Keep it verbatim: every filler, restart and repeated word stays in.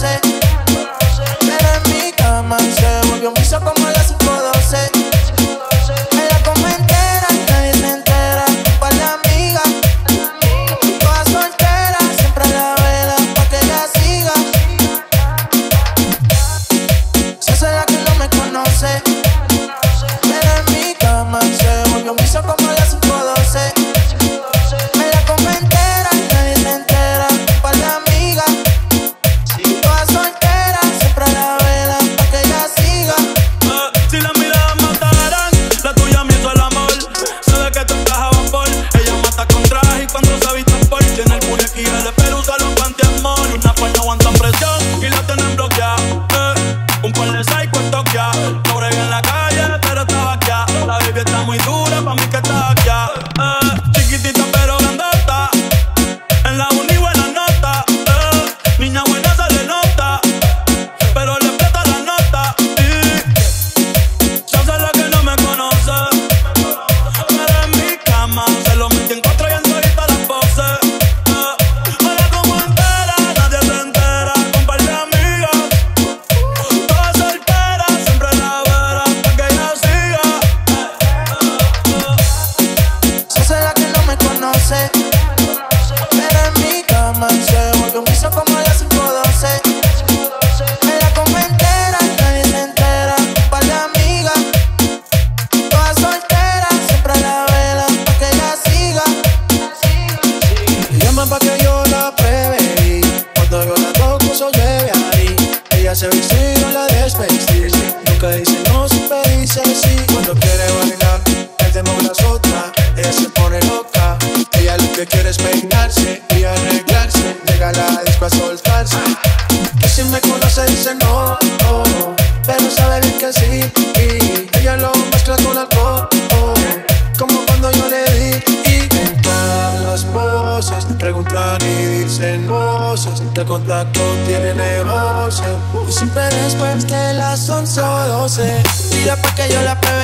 doce. Pero en mi cama se volvió un piso como a las cinco doce. Me la como entera, nadie se entera. Pa' la amiga, pa' soltera, siempre a la vela, pa' que la siga. Se hace la que no me conoce. Pero en mi cama se volvió un piso como a las cinco doce. Siempre después de las once o doce, mira pa' que yo la pruebe.